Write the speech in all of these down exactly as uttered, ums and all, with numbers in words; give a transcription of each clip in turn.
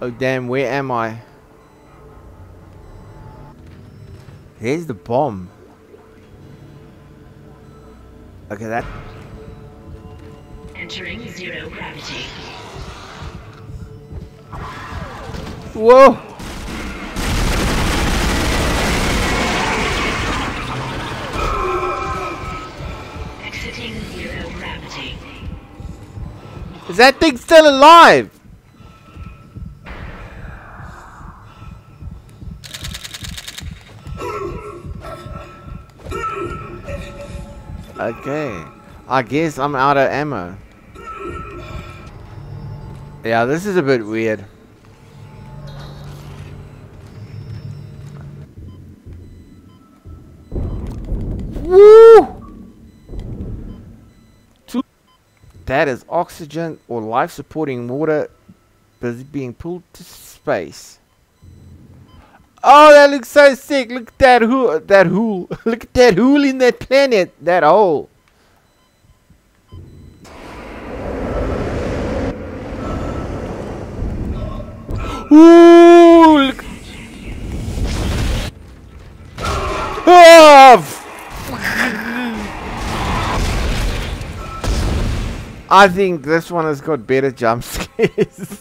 Oh damn, where am I? There's the bomb. Okay, that. Entering zero gravity. Whoa! Exiting zero gravity. Is that thing still alive? Okay, I guess I'm out of ammo. Yeah, this is a bit weird. Woo! That is oxygen or life-supporting water being pulled to space. Oh, that looks so sick. Look at that hole. That hole. Look at that hole in that planet. That hole. Ooh, look. Oh, I think this one has got better jump scares.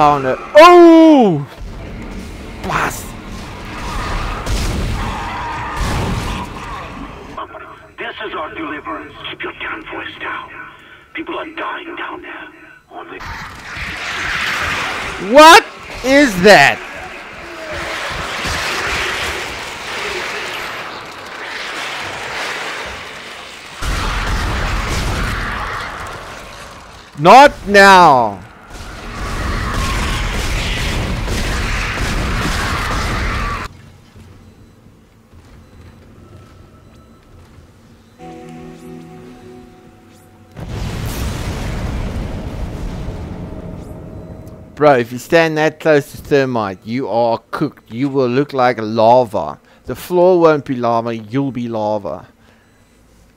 Oh! Blast! This is our deliverance. Keep your damn voice down. People are dying down there. Only. What is that? Not now. Bro, if you stand that close to thermite, you are cooked. You will look like lava. The floor won't be lava, you'll be lava.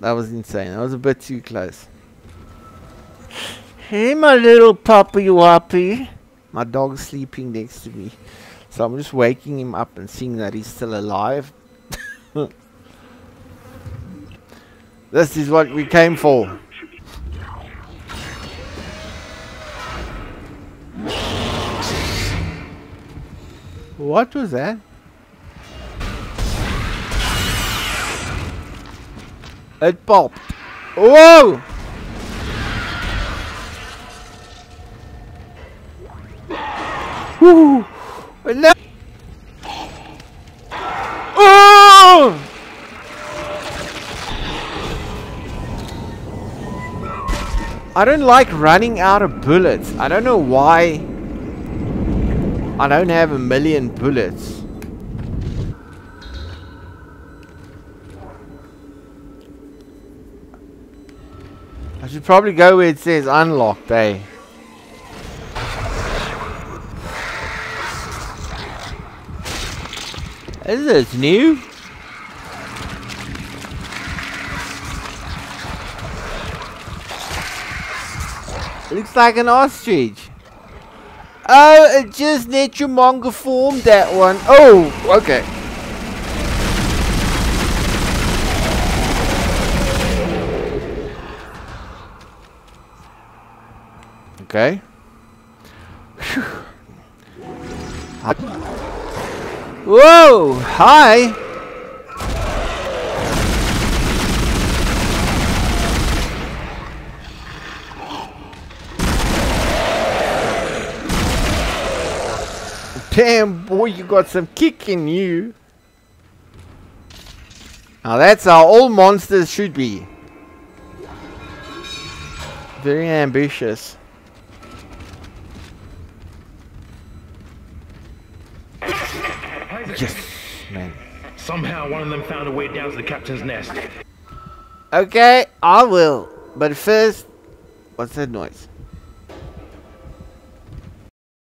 That was insane. That was a bit too close. Hey, my little puppy wappy. My dog's sleeping next to me. So I'm just waking him up and seeing that he's still alive. This is what we came for. What was that? It popped. Whoa! Woo! No! Oh! I don't like running out of bullets. I don't know why. I don't have a million bullets. I should probably go where it says unlocked, eh? Is this new? Looks like an ostrich. Oh, it just naturemonger formed that one. Oh, okay. Okay. Whoa, hi. Damn, boy, you got some kick in you. Now that's how all monsters should be. Very ambitious. Yes, man. Somehow one of them found a way down to the captain's nest. Okay, I will. But first, what's that noise?